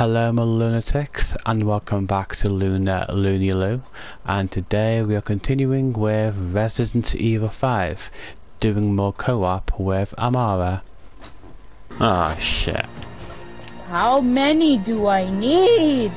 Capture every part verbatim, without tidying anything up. Hello my lunatics, and welcome back to Luna Looney Lu, and today we are continuing with Resident Evil five, doing more co-op with Amarah. Ah oh, shit. How many do I need?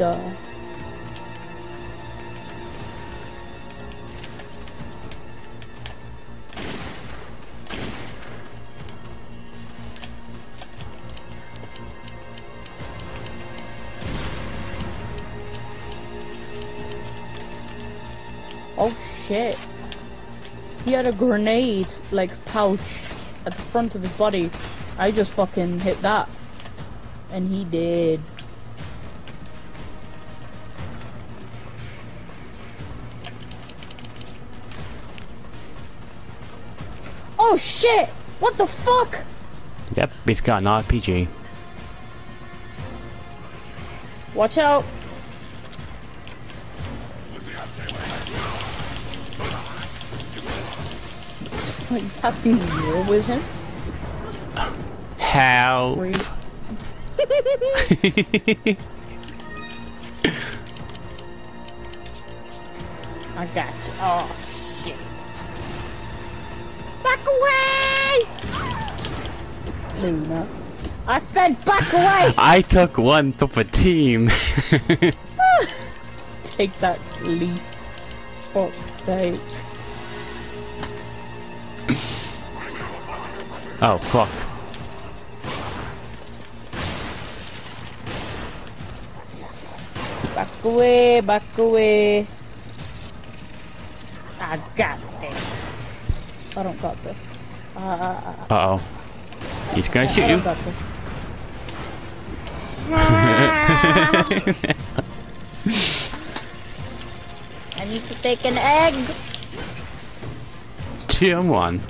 Oh shit, he had a grenade, like, pouch at the front of his body. I just fucking hit that, and he did. Oh shit, what the fuck? Yep, he's got an R P G. Watch out. You have to deal with him? Help! I got you. Oh shit. Back away! Luna. I said back away! I took one top a team. Take that leaf. For fuck's sake. Oh, fuck. Back away, back away. I got this. I don't got this. Uh, uh oh. He's gonna shoot you. I need to take an egg. Two and one.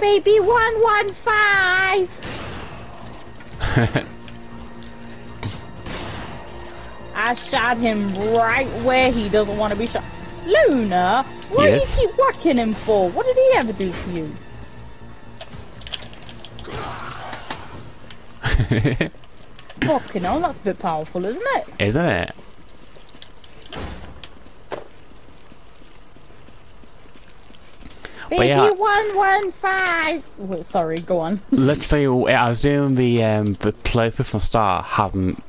Baby one one five. I shot him right where he doesn't want to be shot. Luna, what yes. do you keep whacking him for? What did he ever do for you? Fucking hell, that's a bit powerful, isn't it? Isn't it? But yeah, one one five. Oh, sorry, go on. Let's say I was doing the um the playthrough from start, having um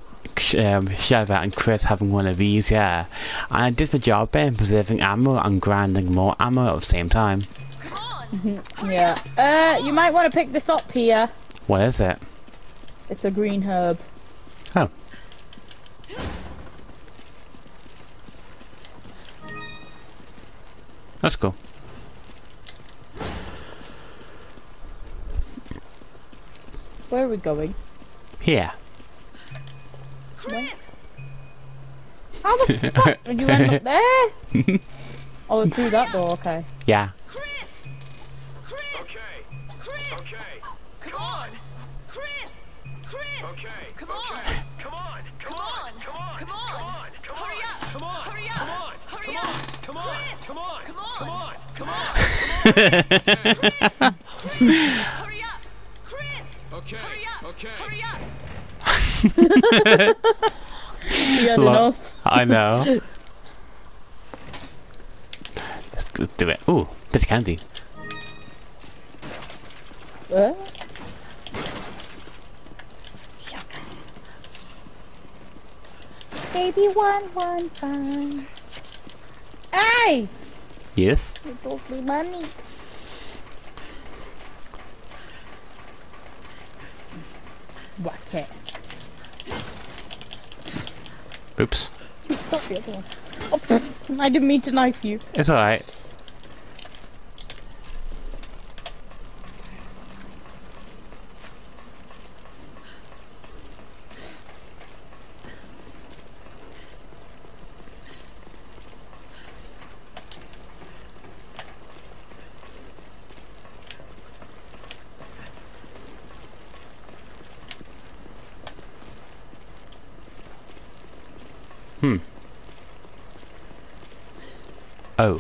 Sheva and Chris having one of these, yeah, and I did the job there, preserving ammo and grinding more ammo at the same time. Come on. Mm-hmm. Yeah. Uh, you might want to pick this up here. What is it? It's a green herb. Oh. That's cool. Where are we going? Here. Chris! How the fuck did you end up there? Oh, it's through that door, okay. Yeah. Chris! Chris! Okay. Chris! Okay. Come on! Chris! Chris! Okay. Come on! Come on! Come on! Come on! Come on! Hurry up! Come on! Hurry up! Hurry up! Come on! Come on! Come on! Come on! Come on! Hurry up! Okay, hurry up! Okay. Hurry up! You had enough. I know. Let's do it. Ooh, bit of candy. Uh? Baby one one five. Hey! Yes? You told me money. Whack it. Oops. Stop the other one. Oh, I didn't mean to knife you. It's alright. Hmm. Oh.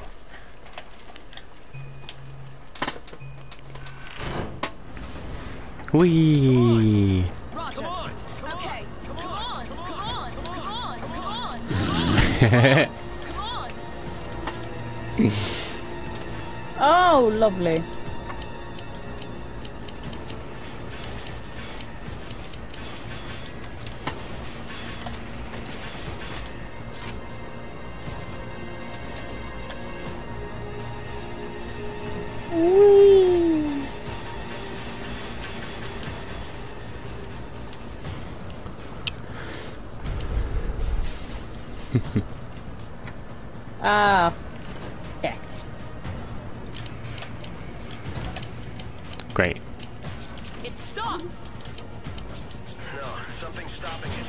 Whee! Come on! Okay. Come on! Come on! Come on! Come on! Come on! Oh, lovely. Ah, heck. Great. It's stopped. No, something's stopping it.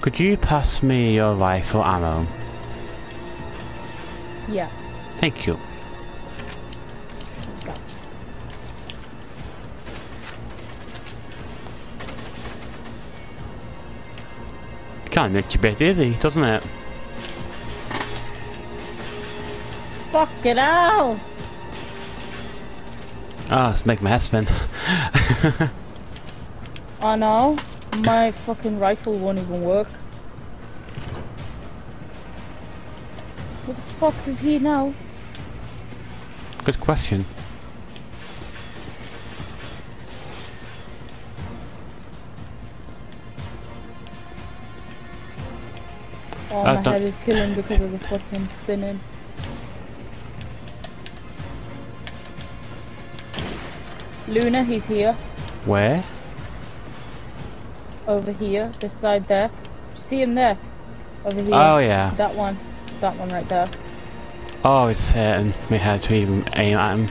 Could you pass me your rifle ammo? Yeah. Thank you. Go. Kind of makes you a bit dizzy, doesn't it? Fuck it out! Ah, oh, it's making my head spin. I know. My fucking rifle won't even work. Where the fuck is he now? Good question. Oh, my head is killing because of the fucking spinning. Luna, he's here. Where? Over here, this side there. You see him there? Over here. Oh yeah. That one. That one right there. Oh, it's hitting me hard to even aim at him.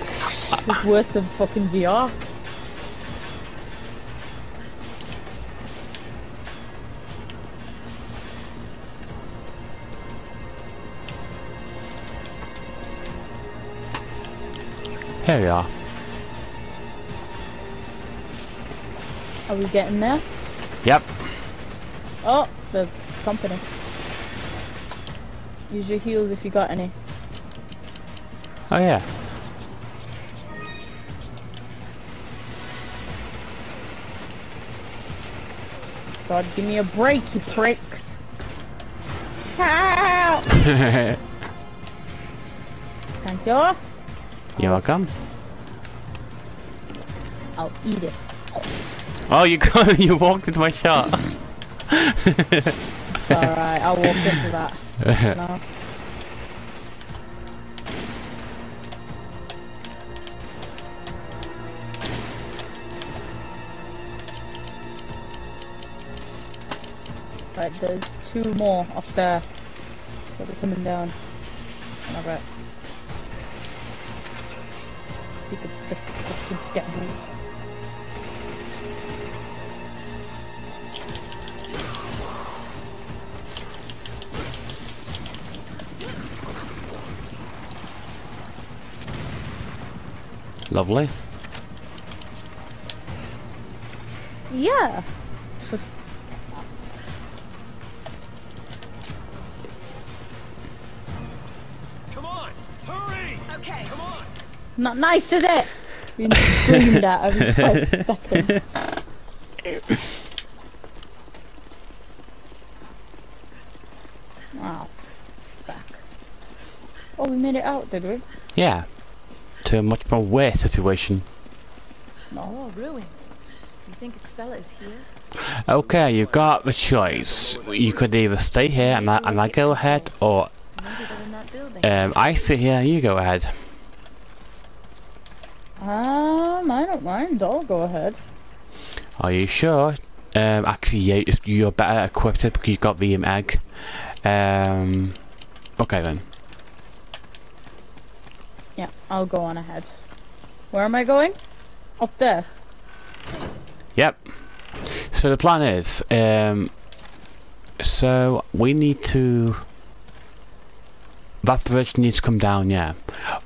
It's worse than fucking V R. Here we are. Are we getting there? Yep. Oh, the company. Use your heels if you got any. Oh yeah. God, give me a break, you pricks! Help! Thank you. You're welcome. I'll eat it. Oh, you go, you walked into my shot. It's alright, I walked into that. No. Right, there's two more off there. They'll be coming down. All right. Speak of the fucking devil. Lovely. Yeah. Come on, hurry! Okay, come on. Not nice, is it? Been screamed at every five seconds. Oh, fuck. Oh, we made it out, did we? Yeah. To a much more weird situation. More ruins. You think Excella is here? Okay, you've got the choice. You could either stay here and I, and I go ahead, or um, I sit here and you go ahead. Um, I don't mind. I'll go ahead. Are you sure? Um, actually, yeah, you're better equipped because you've got the um, egg. Um, okay then. Yeah, I'll go on ahead. Where am I going? Up there. Yep. So the plan is, um, so we need to That bridge needs to come down, yeah.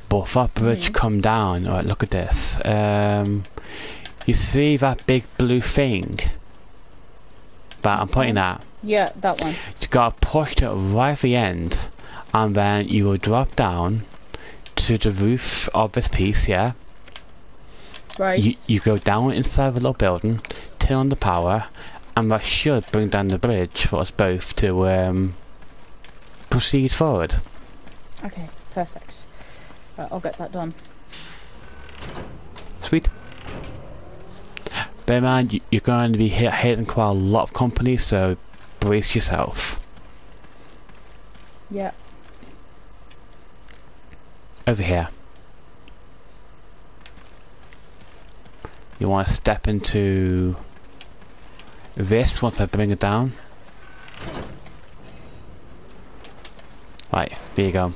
But that bridge mm-hmm. come down. Alright, look at this. Um, you see that big blue thing that I'm pointing at? Yeah, that one. You gotta push it right at the end, and then you will drop down to the roof of this piece, yeah? Right. You, you go down inside the little building, turn on the power, and that should bring down the bridge for us both to um, proceed forward. Okay, perfect. Right, I'll get that done. Sweet. Bear in mind, you're going to be hit, hitting quite a lot of company, so brace yourself. Yeah. Over here. You want to step into this once I bring it down. Right, there you go.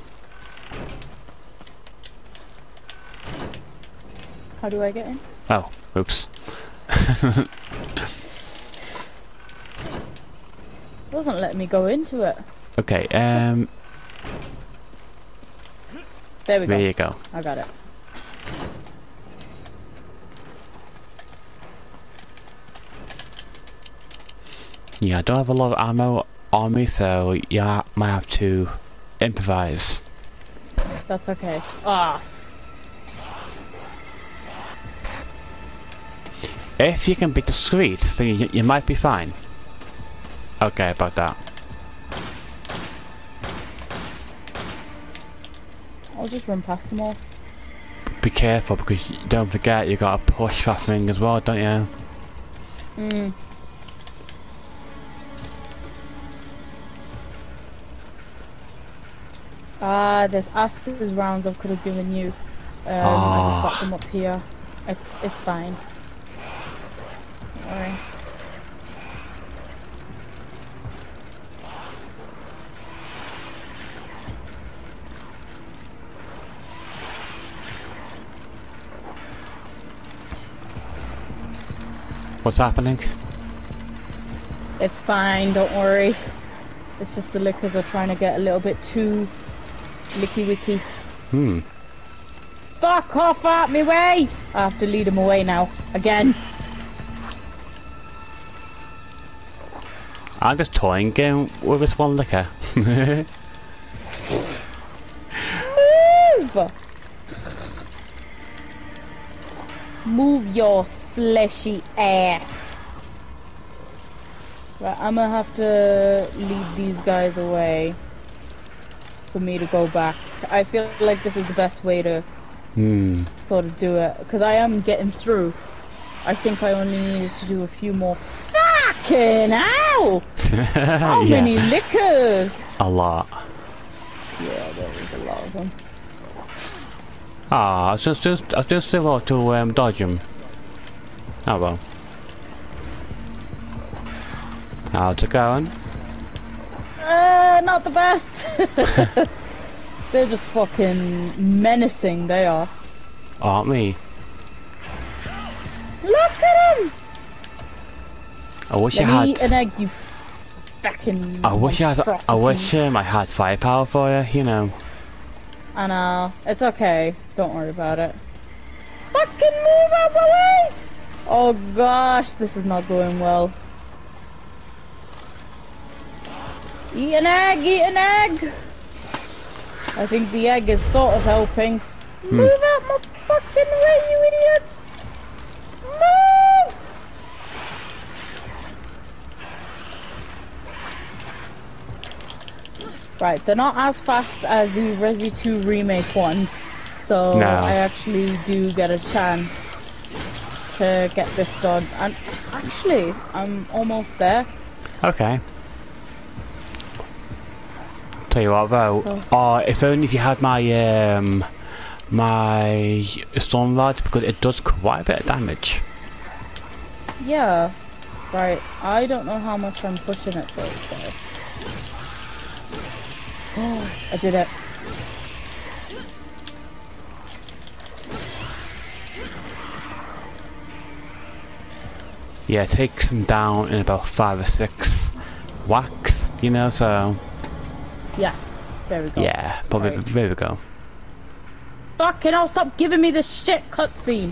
How do I get in? Oh, oops. It doesn't let me go into it. Okay, um... there we go. There you go. I got it. Yeah, I don't have a lot of ammo on me, so yeah, I might have to improvise. That's okay. Ah. If you can be discreet, then you, you might be fine. Okay, about that. I'll just run past them all. Be careful, because you don't forget you gotta push that thing as well, don't you? Mm. Ah, uh, there's Asta's rounds I could have given you. Um, oh. I just got them up here. It's, it's fine. Alright. What's happening? It's fine, don't worry. It's just the lickers are trying to get a little bit too licky wicky. Hmm. Fuck off out me way! I have to lead them away now. Again. I'm just toying game with this one licker. Move! Move your fleshy ass. Right, I'm gonna have to lead these guys away for me to go back. I feel like this is the best way to hmm. sort of do it, because I am getting through. I think I only needed to do a few more. Fucking ow! How yeah. many lickers? A lot. Yeah, there was a lot of them. Ah, I was just, just, I was just able to um, dodge them. Oh well. How's it going? Uh, not the best. They're just fucking menacing, they are. Aren't we? Look at them! I wish Let I had. Eat an egg, you fucking. I wish I had. I wish um, I had firepower for you, you know. I know. It's okay. Don't worry about it. Fucking move out the way! Oh gosh, this is not going well. Eat an egg, eat an egg! I think the egg is sort of helping. Hmm. Move out my fucking way, you idiots! Move! Right, they're not as fast as the Resi two remake ones, so no. I actually do get a chance to get this done. And actually, I'm almost there. Okay. Tell you what though, so. Oh, if only if you had my um, my storm rod, because it does quite a bit of damage. Yeah, right. I don't know how much I'm pushing it for. So. Oh, I did it. Yeah, it takes them down in about five or six whacks, you know, so... Yeah. There we go. Yeah, probably. Right. There we go. Fucking hell, stop giving me this shit cutscene.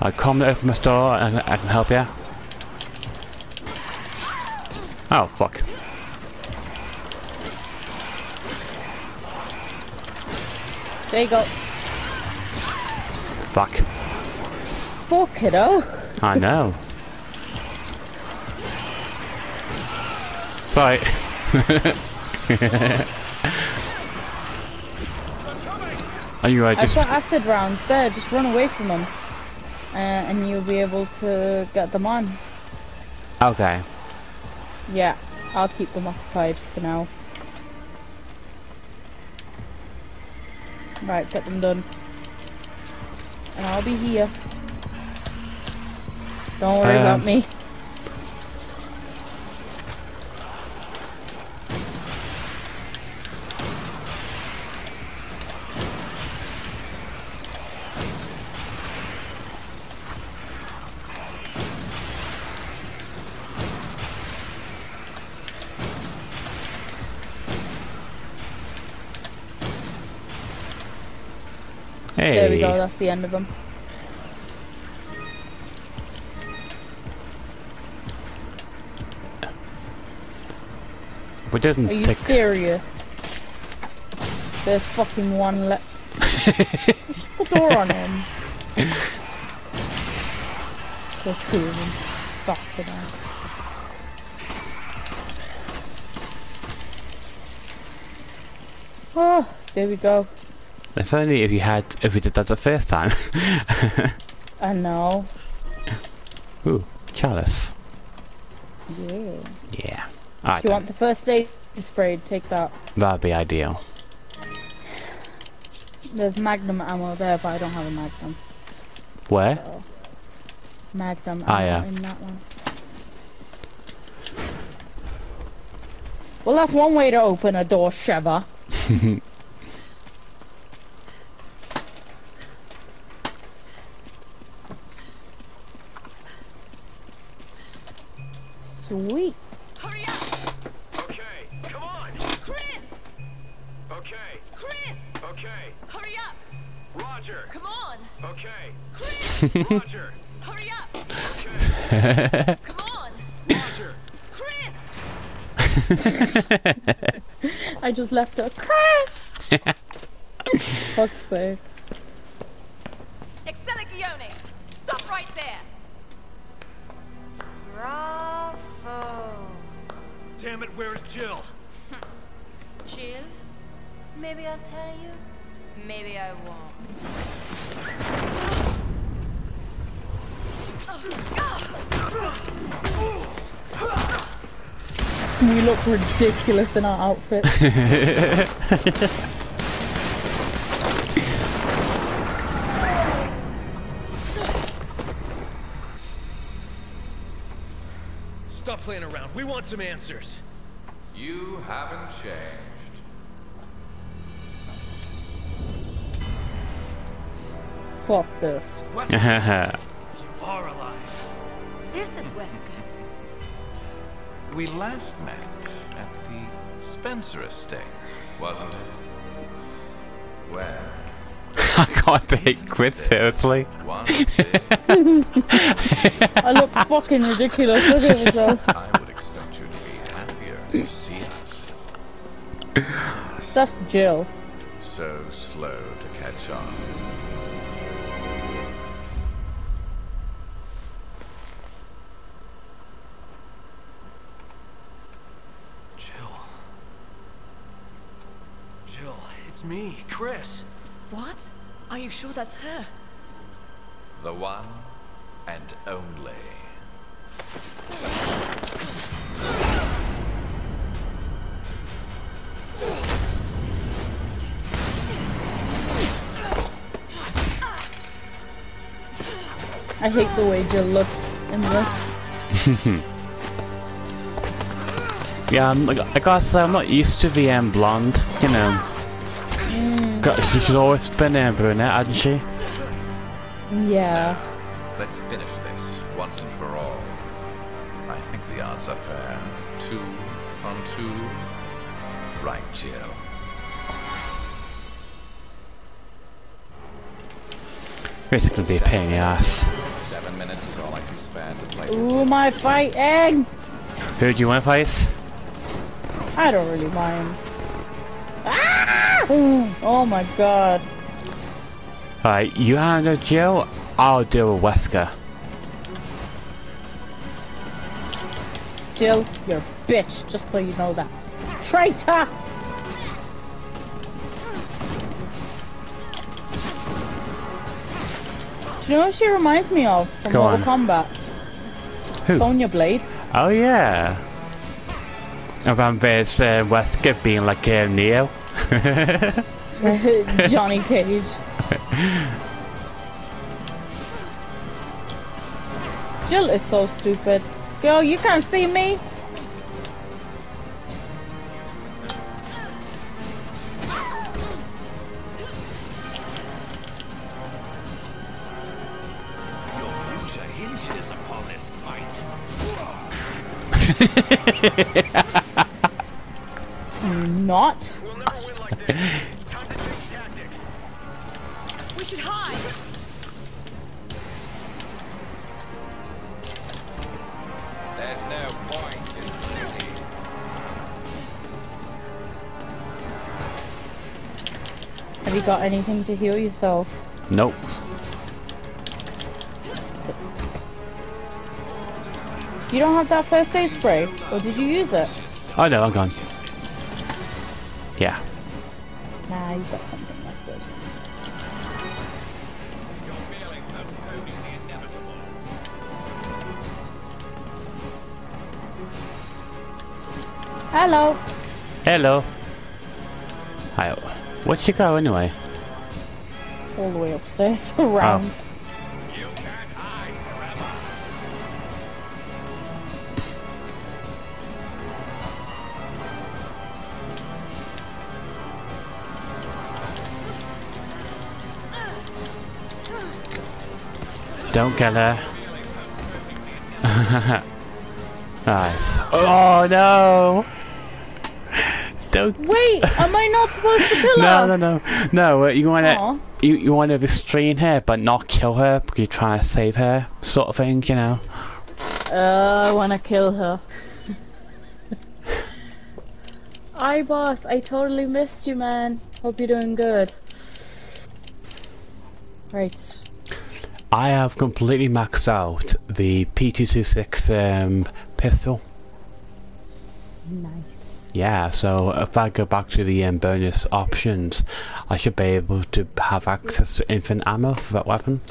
I come to open my store and I can help you. Oh, fuck. There you go. Fuck. Fuck, kiddo. I know. Fight. Are you right? I've got acid round. There, just run away from them. Uh, and you'll be able to get them on. Okay. Yeah, I'll keep them occupied for now. Right, get them done. And I'll be here. Don't worry um, about me. Hey. There we go, that's the end of them. But doesn't Are you serious? There's fucking one left. Shut the door on him. There's two of them. Fuck for that. Oh, there we go. If only if you had, if we did that the first time. I know. Ooh, chalice. Yeah. Yeah. Alright. If you then. want the first aid sprayed, take that. That'd be ideal. There's magnum ammo there, but I don't have a magnum. Where? So, magnum ammo I, uh... in that one. Well, that's one way to open a door, Sheva. Sweet. Hurry up. Okay, come on. Chris. Okay. Chris. Okay. Hurry up. Roger. Come on. Okay. Chris. Roger. Hurry up. Okay. Come on. Roger. Chris. I just left her. Chris. Fuck's sake. Excellione. Stop right there. Bravo! Damn it, where's Jill? Jill? Maybe I'll tell you. Maybe I won't. We look ridiculous in our outfits. Stop playing around. We want some answers. You haven't changed. Fuck this. Wesker, you are alive. This is Wesker. We last met at the Spencer Estate, wasn't it? Well, I can't take quit, seriously. I look fucking ridiculous, look at myself. I would expect you to be happier to see us. That's Jill. So slow to catch on. Jill. Jill, it's me, Chris. What? Are you sure that's her? The one and only. I hate the way Jill looks in this. Yeah, I'm, I gotta say, I'm not used to the um, blonde, you know. God, she should always been a brunette, hadn't she? Yeah. Now, let's finish this once and for all. I think the odds are fair. Two on two. Right, Jill. Basically be a pain in the ass. Seven minutes is all I can spare to play. Ooh, my fighting! Who do you want to fight? I don't really mind. Ah! Oh my god. Alright, you handle Jill, I'll deal with Wesker. Jill, you're a bitch, just so you know that. Traitor! Do you know what she reminds me of from Go Mortal on. Kombat? Who? Sonya Blade. Oh yeah. Around there's uh, Wesker being like uh, Neo. Johnny Cage. Jill is so stupid. Girl, you can't see me. Not. We'll never win like this. Time to do this tactic. We should hide. There's no point in shooting. Have you got anything to heal yourself? Nope. You don't have that first aid spray, or did you use it? Oh no, I'm gone. Yeah. Nah, you've got something, that's good. Hello. Hello. Hi. Where'd you go anyway? All the way upstairs, around. Oh. Don't kill her. Nice. Oh no! Don't. Wait, am I not supposed to kill her? No, no, no, no. Uh, you want to, you you want to restrain her, but not kill her because you're trying to save her, sort of thing, you know. Uh, I want to kill her. Hi, boss. I totally missed you, man. Hope you're doing good. Right. I have completely maxed out the P two twenty-six um, pistol. Nice. Yeah, so if I go back to the um, bonus options, I should be able to have access to infinite ammo for that weapon.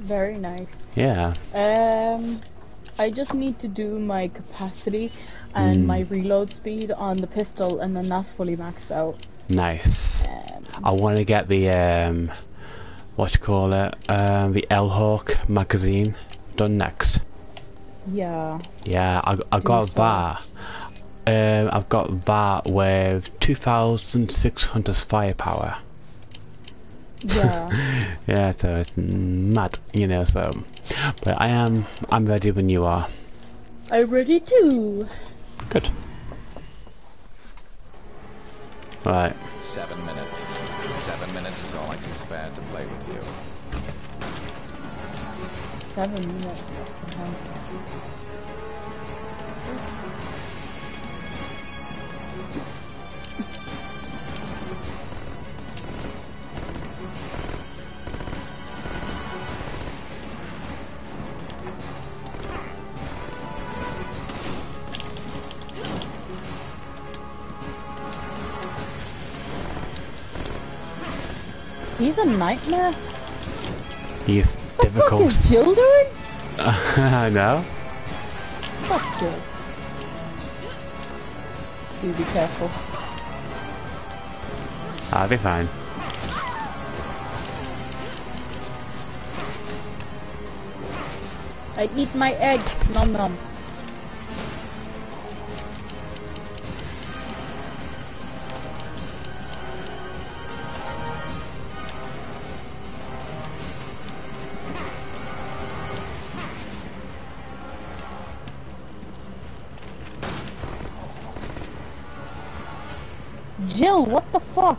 Very nice. Yeah. Um, I just need to do my capacity and mm. my reload speed on the pistol, and then that's fully maxed out. Nice. Um, I want to get the... Um, what you call it, um, the El Hawk magazine done next. Yeah. Yeah, I, I got that. Um, I've got that with two thousand six hundred firepower. Yeah. Yeah, so it's mad, you know, so. But I am, I'm ready when you are. I'm ready too. Good. Right. Seven minutes. Seven minutes is all I can spare to play with you. Seven minutes. He's a nightmare. He's difficult. What the fuck is Jill doing? I know. Fuck Jill. You be careful. I'll be fine. I eat my egg. Nom nom. Jill, what the fuck?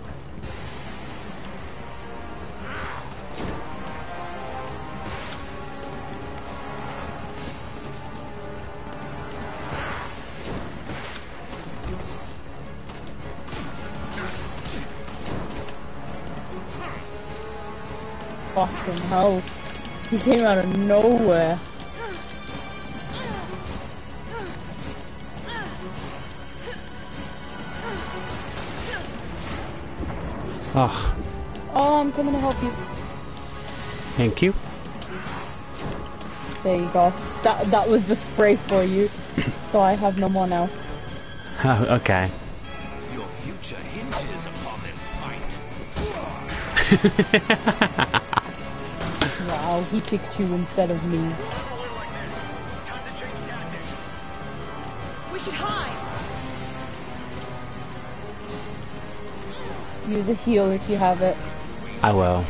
Fucking hell. He came out of nowhere. Ugh. Oh, I'm coming to help you. Thank you. There you go. That that was the spray for you. So I have no more now. Oh, okay. Your future hinges upon this fight. Wow, he kicked you instead of me. We should hide. Use a heal if you have it. I will.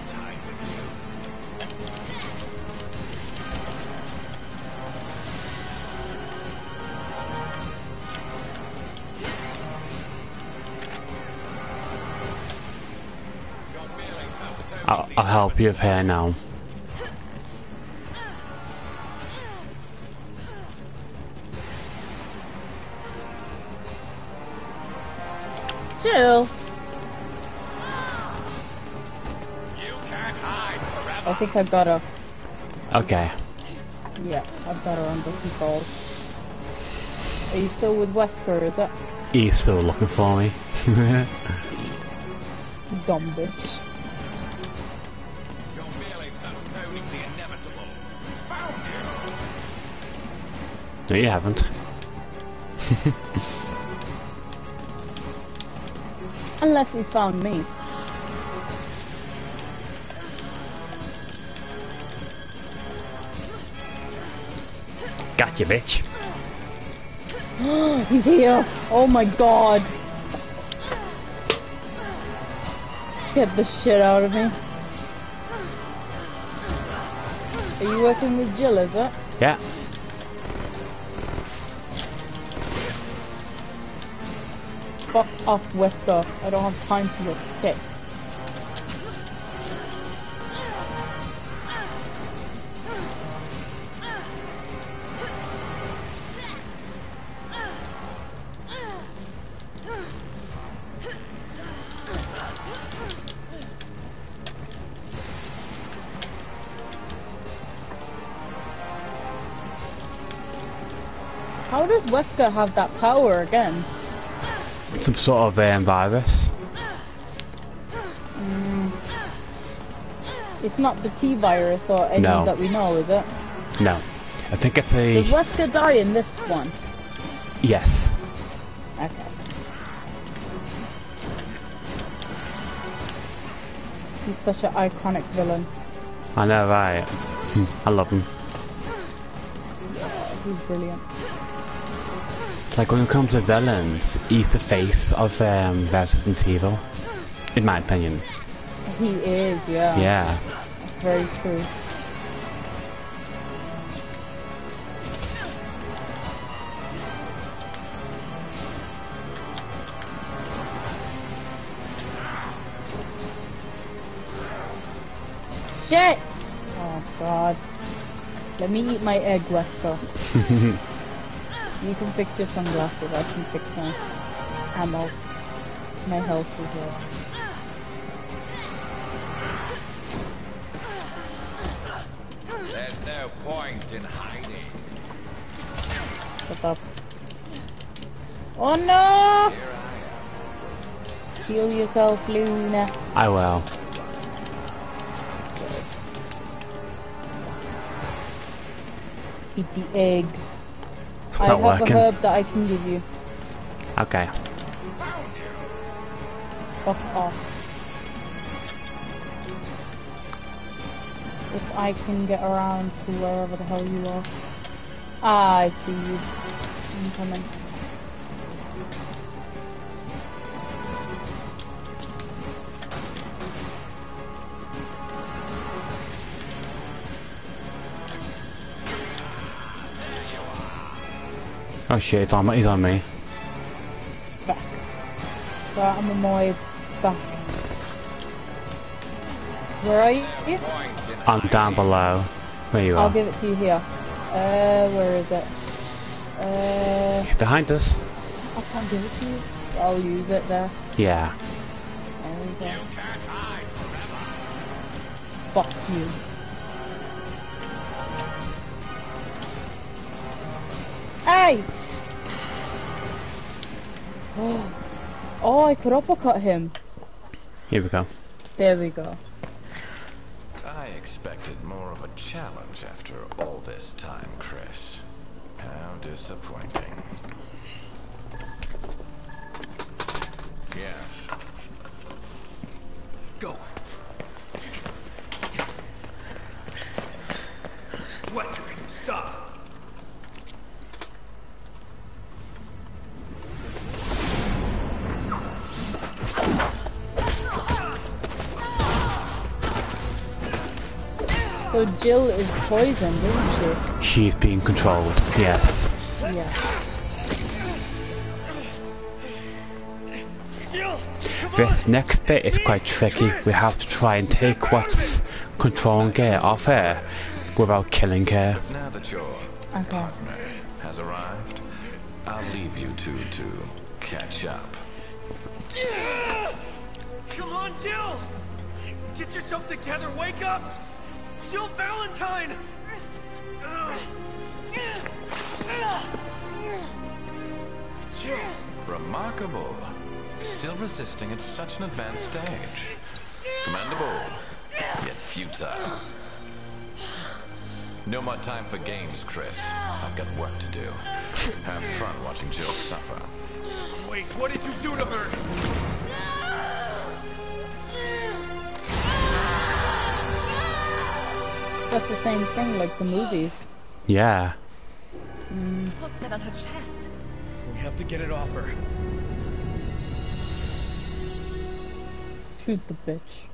I'll, I'll help you with her now. Jill. I think I've got her. Okay. Yeah, I've got her under control. Are you still with Wesker, is it? He's still looking for me. Dumb bitch. You're merely postponing the inevitable. Found you! No, you haven't. Unless he's found me. You bitch. He's here. Oh my god. Scared the shit out of me. Are you working with Jill, is it? Yeah. Fuck off, Wesker. I don't have time for your shit. How does Wesker have that power again? Some sort of um, virus. Mm. It's not the T virus or any no. that we know, is it? No. I think it's a... Does Wesker die in this one? Yes. Okay. He's such an iconic villain. I know, right? I love him. Yeah, he's brilliant. Like when it comes to villains, he's the face of um, Resident Evil, in my opinion. He is, yeah. Yeah. That's very true. Shit! Oh god. Let me eat my egg, Wesker. You can fix your sunglasses, I can fix my ammo, my health as well. There's no point in hiding. Shut up. Oh no! Heal yourself, Luna. I will. Eat the egg. I have working. a herb that I can give you. Okay. Fuck off. If I can get around to wherever the hell you are. Ah, I see you. I'm coming. Oh shit, he's on me. Fuck. Right, I'm on my way back. Where are you? I'm down below. Where you I'll are. I'll give it to you here. Uh, where is it? Uh, Behind us. I can't give it to you. I'll use it there. Yeah. There we go. Fuck you. Hey! Oh. Oh, I could uppercut him. Here we go. There we go. I expected more of a challenge after all this time, Chris. How disappointing. Yes. Go. Wesker, stop. So Jill is poisoned, isn't she? She's being controlled, yes. Yeah. This next bit is quite tricky. We have to try and take what's controlling her off her without killing her. Now that your okay. partner has arrived, I'll leave you two to catch up. Come on, Jill! Get yourself together, wake up! Jill Valentine! Jill! Remarkable. Still resisting at such an advanced stage. Commendable, yet futile. No more time for games, Chris. I've got work to do. Have fun watching Jill suffer. Wait, what did you do to her? That's the same thing like the movies. Yeah. Mm. What's that on her chest? We have to get it off her. Shoot the bitch.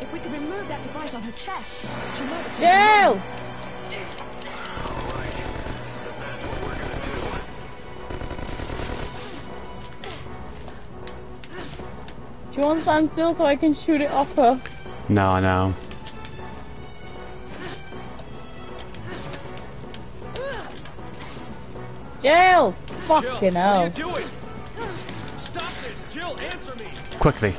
If we could remove that device on her chest, she might have Jill! Alright, that's what we're gonna do. Do you want to stand still so I can shoot it off her? No, no. Jill! Fucking hell. Jill, what are you doing? Stop it! Jill, answer me! Quickly.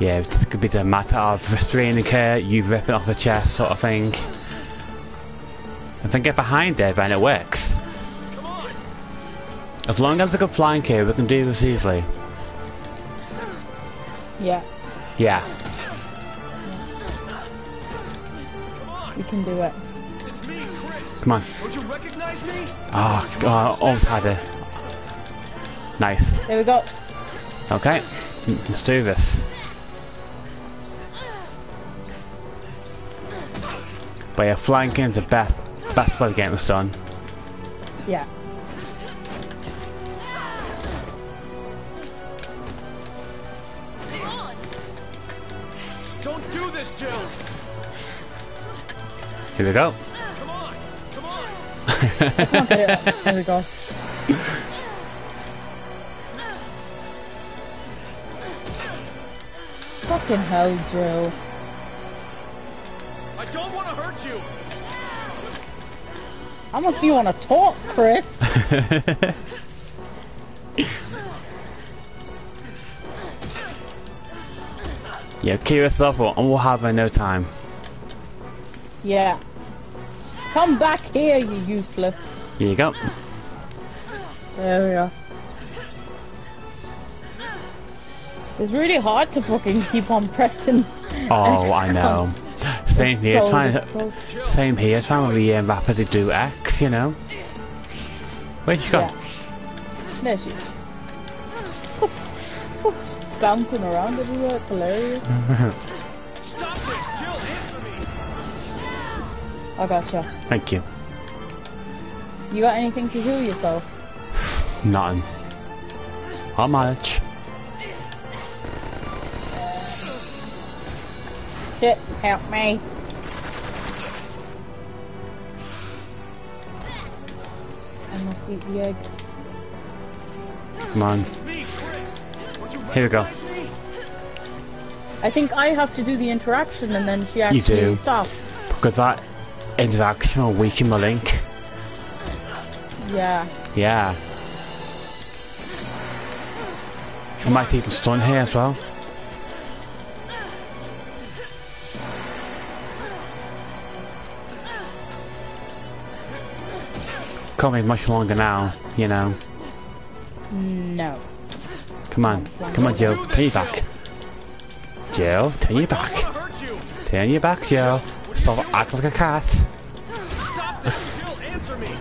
Yeah, it's going to be a matter of restraining her, you ripping off her chest sort of thing. If I get behind her, then it works. Come on. As long as we can flank her, we can do this easily. Yeah. Yeah. Come on. We can do it. It's me, Chris. Come on. Don't you recognize me? Oh, God, I almost had her. Nice. There we go. Okay, let's do this. But yeah, flanking is the best, best way the game was done. Yeah. Don't do this, Jill. Here we go. Come on, come on. Here we go. Fucking hell, Jill. I don't want to hurt you. I must you want to talk, Chris. Yeah, keep yourself up, and we'll have her no time. Yeah. Come back here, you useless. Here you go. There we are. It's really hard to fucking keep on pressing. Oh, I know. Same here, so trying to, same here, trying to be um, rapidly do X, you know. Where'd she go? Yeah. There she is. Bouncing around everywhere, it's hilarious. Stop this, Jill, answer me. I gotcha. Thank you. You got anything to heal yourself? Nothing. How much? Shit, help me. I must eat the egg. Come on. Here we go. I think I have to do the interaction and then she actually you do. stops. Because that interaction will weaken the link. Yeah. Yeah. I might even stun here as well. Can't be much longer now, you know. No. Come on. Come on, Jill. Turn your back. Jill, turn your back. Turn your back, Jill. Stop acting like a cat. Stop this, Jill, answer me.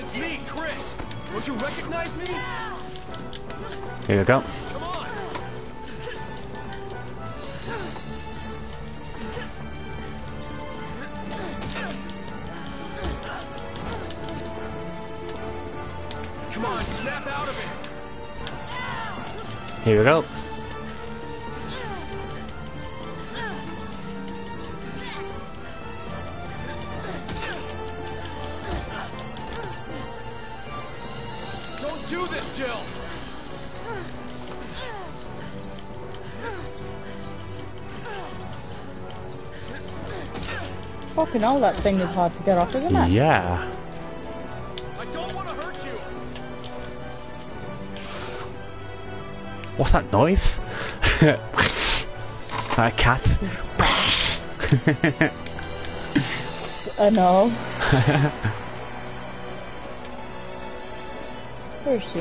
It's me, Chris. Don't you recognize me? Here we go. Come on. Come on, snap out of it. Here we go. Don't do this, Jill. Fucking hell, that thing is hard to get off, isn't it? Yeah. What's that noise? That cat. I know. Where is she?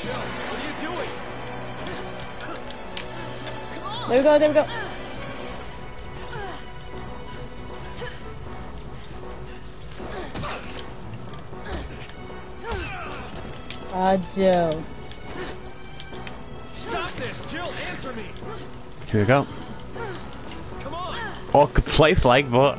Jill, what are you doing? There we go, there we go. Ah, Jill. Here we go. Come on. Oh, place like, but.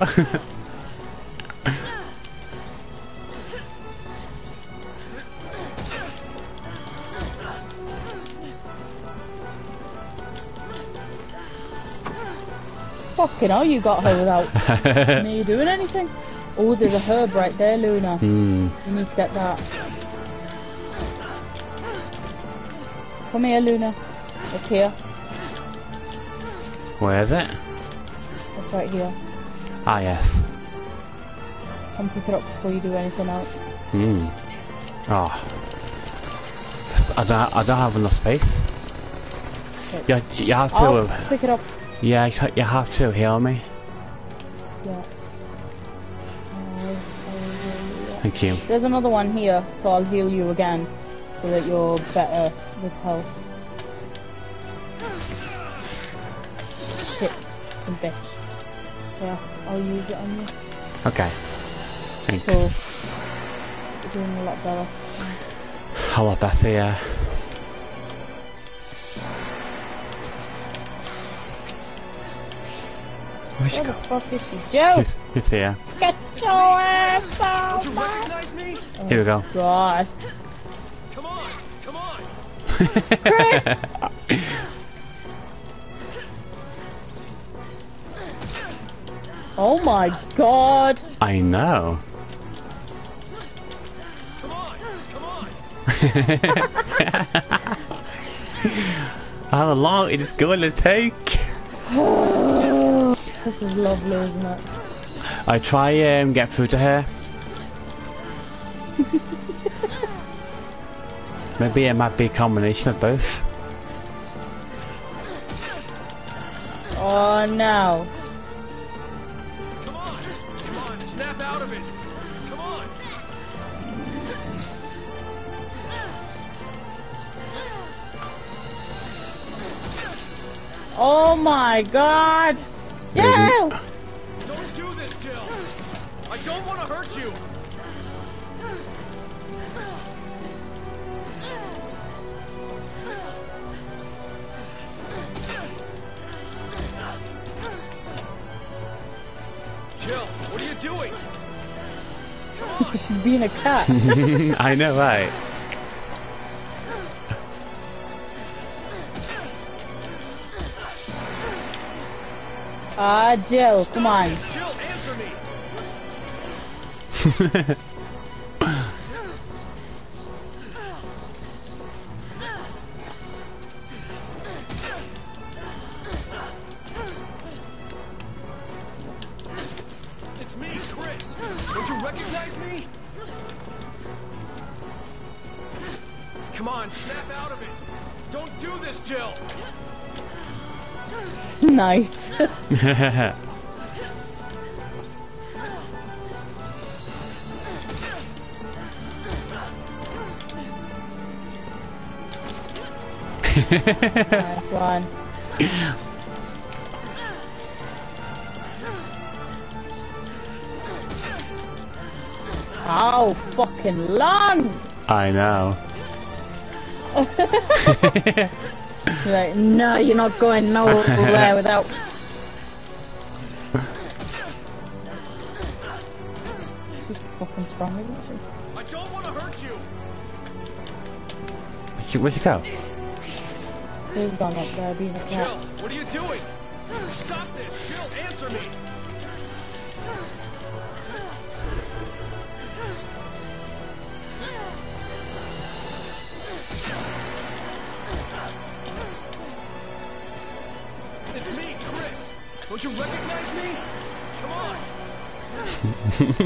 Fucking hell, you got her without me doing anything. Oh, there's a herb right there, Luna. Mm. You need to get that. Come here, Luna. It's here. Where is it? It's right here. Ah, yes. Come pick it up before you do anything else. Hmm. Oh. I don't, I don't have enough space. Shit. You, you have to... Oh, uh, pick it up. Yeah, you have to heal me. Yeah. Thank you. There's another one here, so I'll heal you again. So that you're better with health. Bitch. Yeah, I'll use it on you. Okay. Thanks. Cool. You're doing a lot better. A lot better, yeah. Where'd she go? Where the fuck is she? Joe! Who's, who's here? Get your ass out! Don't you recognize me? Oh, here we go. God. Come on! Come on! Chris! Oh my god! I know. Come on, come on. How long is it gonna take? This is lovely, isn't it? I try and um, get through to her. Maybe it might be a combination of both. Oh no. Oh my god! Jill! Don't do this, Jill! I don't want to hurt you! Jill, what are you doing? Come on. She's being a cat. I know, right? Ah, uh, Jill, come on. Jill, answer me. It's me, Chris. Don't you recognize me? Come on, snap out of it. Don't do this, Jill. Nice. Nice one. How fucking long? I know. Like, no, you're not going nowhere without. She's fucking strong, isn't she? I don't want to hurt you. Where'd she go? She's gone up there, being a cat. Jill, what are you doing? Stop this, Jill! Answer me. It's me, Chris. Don't you recognize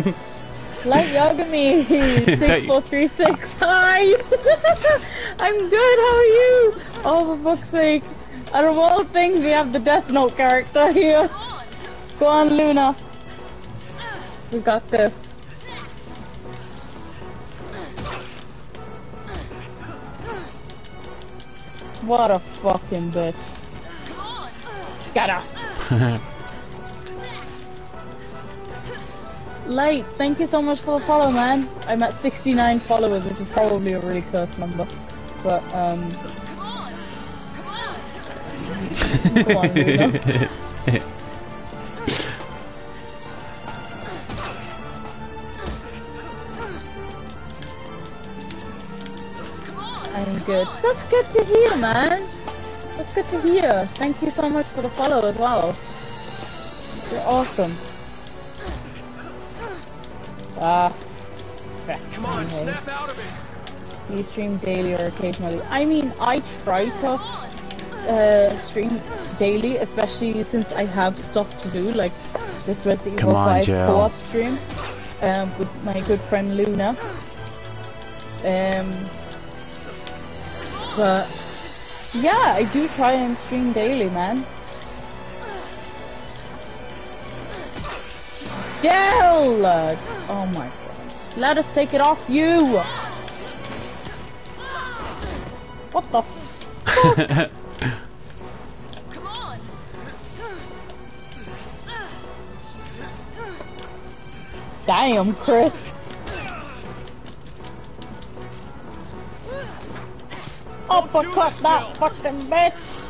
me? Come on. Light Yagami six four three six. Hi. I'm good. How are you? Oh, for fuck's sake! Out of all things, we have the Death Note character here. Go on, Luna. We got this. What a fucking bitch. Got us. Light, thank you so much for the follow, man. I'm at sixty-nine followers, which is probably a really close number. But um come on, come on. Come on, Luna. I'm good. That's good to hear, man. That's good to hear. Thank you so much for the follow as well. You're awesome. Ah, come on, anyway. Snap out of it. We stream daily or occasionally. I mean, I try to uh, stream daily, especially since I have stuff to do, like this Resident Evil five co-op stream um, with my good friend Luna. Um, but. Yeah, I do try and stream daily, man. Jill! Oh my god. Let us take it off you! What the fuck? Come on! Damn, Chris! Uppercut that fucking bitch!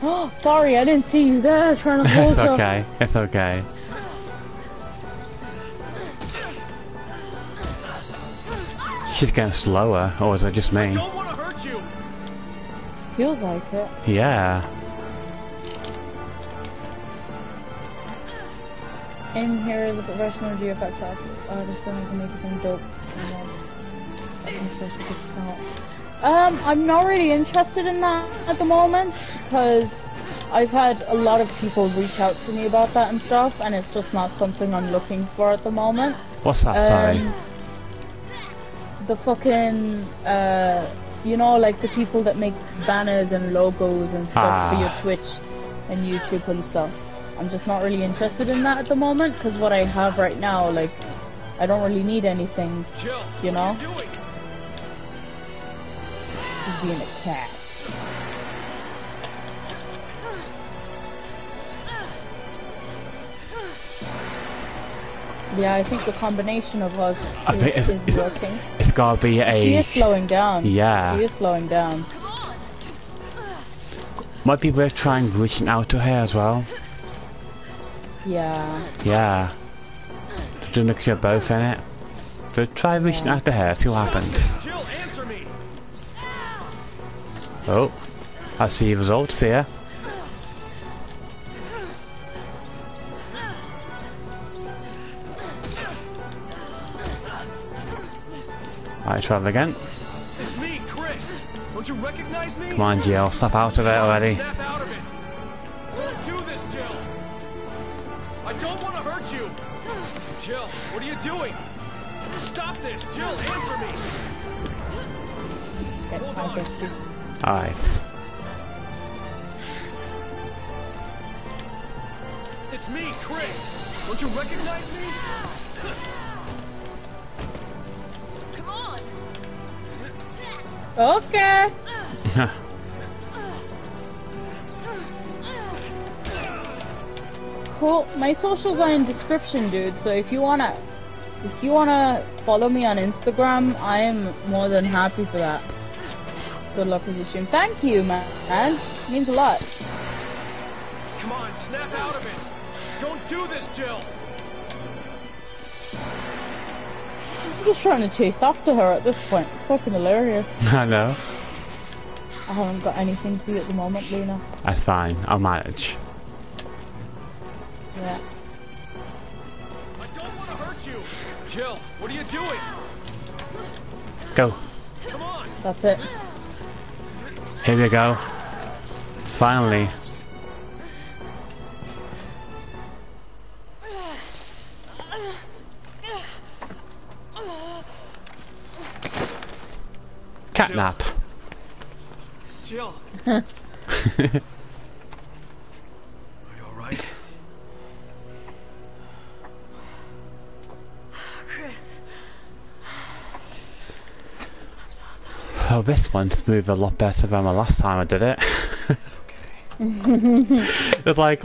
Oh, sorry, I didn't see you there trying to hold her. It's okay, it's okay. She's getting slower, or is it just me? I don't want to hurt you. Feels like it. Yeah. In here is a professional G F X artist, and we can make some dope. Um, I'm not really interested in that at the moment because I've had a lot of people reach out to me about that and stuff, and it's just not something I'm looking for at the moment. What's that? Um, sorry. The fucking, uh, you know, like the people that make banners and logos and stuff ah. for your Twitch and YouTube and stuff. I'm just not really interested in that at the moment because what I have right now, like, I don't really need anything, you know. He's being a cat. Yeah, I think the combination of us is, it's, is it's, working. It's gotta be a... She is slowing down. Yeah. She is slowing down. Might be worth trying reaching out to her as well. Yeah. Yeah. To mix you both in it. So try reaching yeah. out to her, see what happens. Oh, I see results here. Alright, travel again. It's me, Chris. Don't you recognize me? Come on, Jill, snap out of it already. Snap out of it. Don't do this, Jill. I don't want to hurt you. Jill, what are you doing? Stop this, Jill, answer me. Hold on. Alright. It's me, Chris. Don't you recognize me? Come on. Okay. Cool. My socials are in description, dude. So if you wanna, if you wanna follow me on Instagram, I am more than happy for that. Good luck, position. Thank you, man. It means a lot. Come on, snap out of it. Don't do this, Jill! I'm just trying to chase after her at this point. It's fucking hilarious. I know. I haven't got anything to do at the moment, Luna. That's fine. I'll manage. Yeah. I don't want to hurt you! Jill, what are you doing? Go. Come on. That's it. Here we go. Finally. Catnap. Jill. Jill. Are you all right? Chris. I'm so sorry. Oh, this one's moved a lot better than the last time I did it. It's okay. Like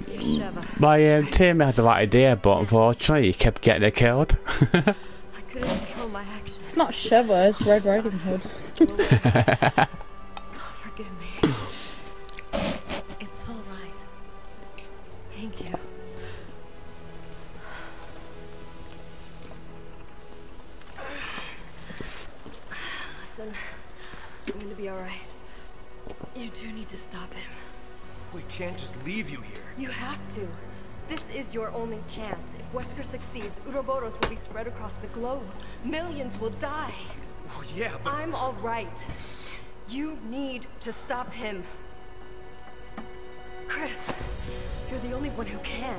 my um, teammate had the right idea, but unfortunately, he kept getting it killed. I couldn't control my actions. It's not Sheva, it's Red Riding Hood. God, forgive me. It's alright. Thank you. Listen, I'm gonna be alright. You do need to stop him. We can't just leave you here. You have to. This is your only chance. If Wesker succeeds, Uroboros will be spread across the globe. Millions will die. Oh, yeah, but... I'm all right. You need to stop him. Chris, you're the only one who can.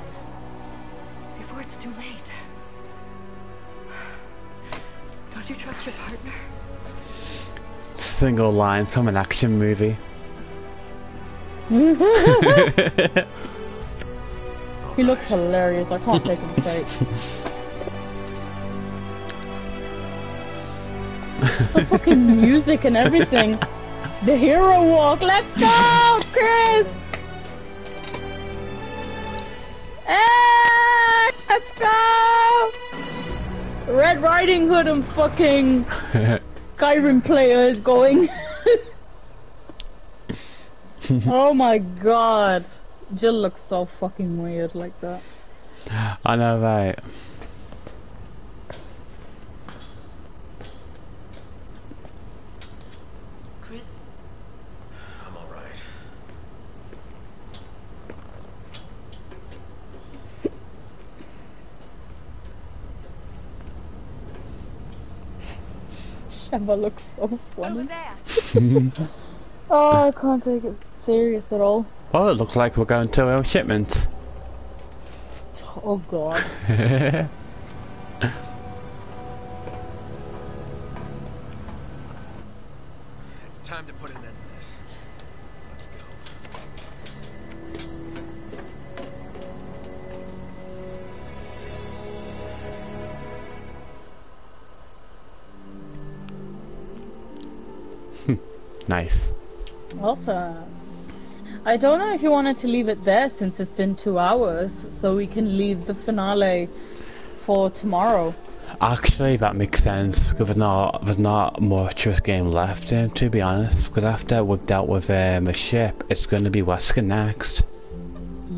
Before it's too late. Don't you trust your partner? Single line from an action movie. He looks hilarious, I can't take him straight. The fucking music and everything. The hero walk, let's go, Chris! Hey, let's go! Red Riding Hood and fucking Kyron player is going. Oh my god. Jill looks so fucking weird like that. I know, right? Chris? I'm alright. Sheva looks so funny. Oh, I can't take it serious at all. Oh, it looks like we're going to our shipment. Oh god. It's time to put an end to this. Let's go. Hmm. Nice. Awesome. I don't know if you wanted to leave it there since it's been two hours, so we can leave the finale for tomorrow. Actually, that makes sense, because there's not, there's not much of this game left, um, to be honest, because after we've dealt with um, the ship, it's going to be Wesker next.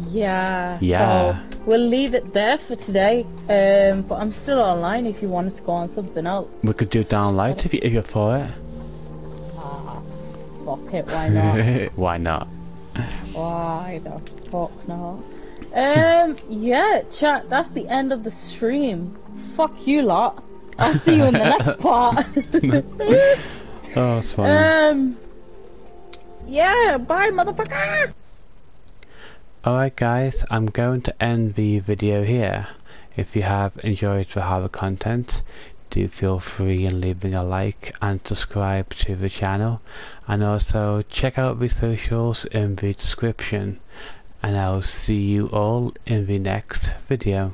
Yeah, yeah. So we'll leave it there for today, um, but I'm still online if you wanted to go on something else. We could do Down Light if, you, if you're for it. Ah, fuck it, why not? Why not? Why the fuck not? Um, yeah, chat, that's the end of the stream. Fuck you lot. I'll see you in the next part. Oh, that's funny. Um, yeah, bye, motherfucker! Alright guys, I'm going to end the video here. If you have enjoyed the horror content, do feel free and leave me a like and subscribe to the channel, and also check out the socials in the description, and I'll see you all in the next video.